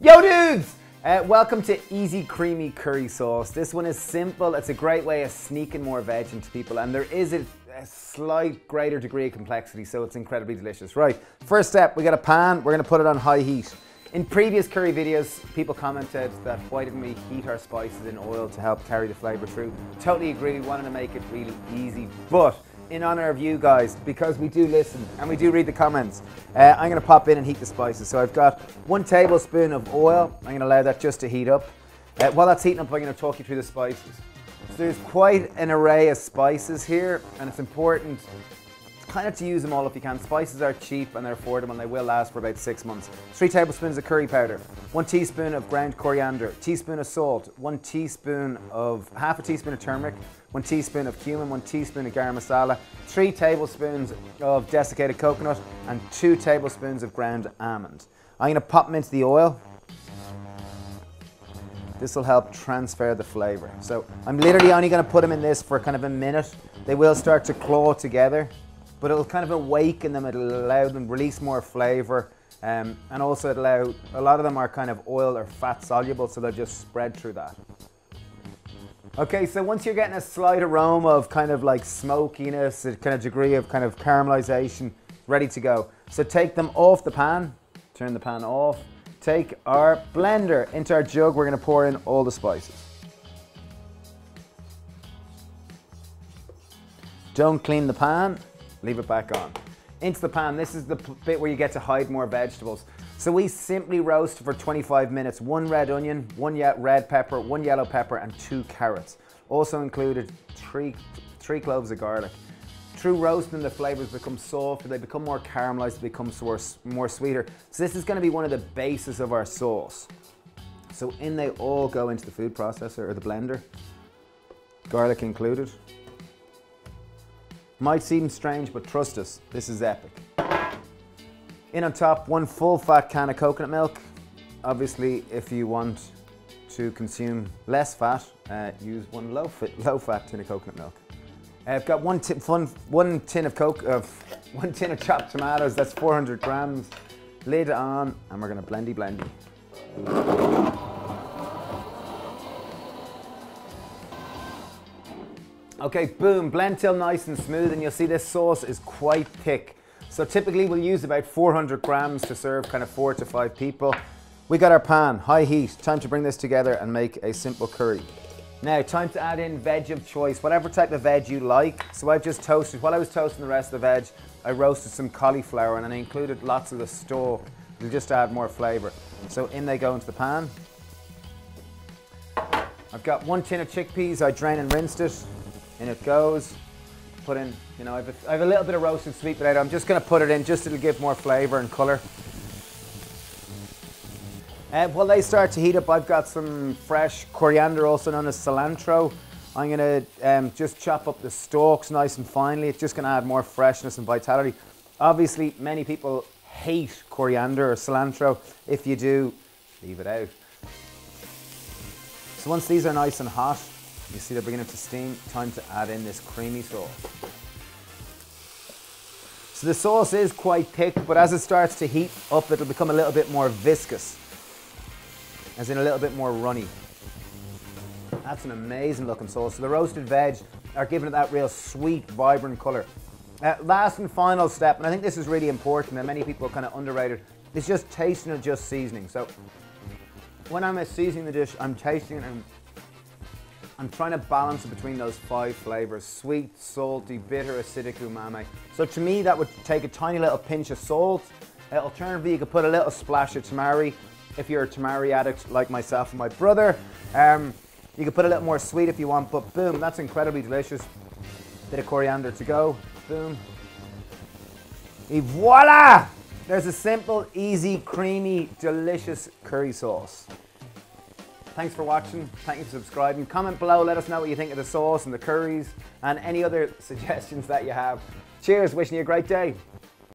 Yo dudes! Welcome to Easy Creamy Curry Sauce. This one is simple, it's a great way of sneaking more veg into people, and there is a slight greater degree of complexity, so it's incredibly delicious. Right, first step, we got a pan, we're gonna put it on high heat. In previous curry videos, people commented that why didn't we heat our spices in oil to help carry the flavor through. Totally agree, we wanted to make it really easy, but in honor of you guys, because we do listen and we do read the comments, I'm going to pop in and heat the spices. So I've got 1 tablespoon of oil. I'm going to allow that just to heat up. While that's heating up, I'm going to talk you through the spices. So there's quite an array of spices here, and it's important kind of to use them all if you can. Spices are cheap and they're affordable, and they will last for about 6 months. 3 tablespoons of curry powder, 1 teaspoon of ground coriander, 1 teaspoon of salt, 1 teaspoon, half a teaspoon of turmeric, 1 teaspoon of cumin, 1 teaspoon of garam masala, 3 tablespoons of desiccated coconut, and 2 tablespoons of ground almond. I'm gonna pop them into the oil. This will help transfer the flavor. So I'm literally only gonna put them in this for kind of a minute. They will start to claw together, but it'll kind of awaken them, it'll allow them to release more flavor, and also it'll allow, a lot of them are kind of oil or fat soluble, so they'll just spread through that. Okay, so once you're getting a slight aroma of kind of like smokiness, a kind of degree of kind of caramelization, ready to go. So take them off the pan, turn the pan off, take our blender into our jug, we're gonna pour in all the spices. Don't clean the pan, leave it back on. Into the pan, this is the bit where you get to hide more vegetables. So we simply roast for 25 minutes, 1 red onion, 1 red pepper, 1 yellow pepper, and 2 carrots. Also included three cloves of garlic. Through roasting, the flavors become softer, they become more caramelized, they become more sweeter. So this is gonna be one of the bases of our sauce. So in they all go into the food processor or the blender, garlic included. Might seem strange, but trust us, this is epic. In on top, 1 full fat can of coconut milk. Obviously, if you want to consume less fat, use 1 low fat tin of coconut milk. I've got one tin of chopped tomatoes, that's 400 grams. Lid on, and we're gonna blendy. Okay, boom, blend till nice and smooth, and you'll see this sauce is quite thick. So typically we'll use about 400 grams to serve kind of 4 to 5 people. We got our pan, high heat, time to bring this together and make a simple curry. Now, time to add in veg of choice, whatever type of veg you like. So I've just toasted, while I was toasting the rest of the veg, I roasted some cauliflower and I included lots of the stalk. It'll just add more flavor. So in they go into the pan. I've got 1 tin of chickpeas, I drained and rinsed it. In it goes. Put in, you know, I have a little bit of roasted sweet potato. I'm just going to put it in, just it'll give more flavour and colour. While they start to heat up, I've got some fresh coriander, also known as cilantro. I'm going to just chop up the stalks nice and finely. It's just going to add more freshness and vitality. Obviously, many people hate coriander or cilantro. If you do, leave it out. So once these are nice and hot, you see they're beginning to steam, time to add in this creamy sauce. So the sauce is quite thick, but as it starts to heat up, it'll become a little bit more viscous, as in a little bit more runny. That's an amazing looking sauce. So the roasted veg are giving it that real sweet, vibrant color. Last and final step, and I think this is really important and many people kind of underrate it, is just tasting and just seasoning. So when I'm seasoning the dish, I'm tasting it and I'm trying to balance it between those 5 flavors, sweet, salty, bitter, acidic, umami. So to me, that would take a tiny little pinch of salt. Alternatively, you could put a little splash of tamari, if you're a tamari addict like myself and my brother. You could put a little more sweet if you want, but boom, that's incredibly delicious. Bit of coriander to go, boom. Et voila! There's a simple, easy, creamy, delicious curry sauce. Thanks for watching, thank you for subscribing. Comment below, let us know what you think of the sauce and the curries and any other suggestions that you have. Cheers, wishing you a great day.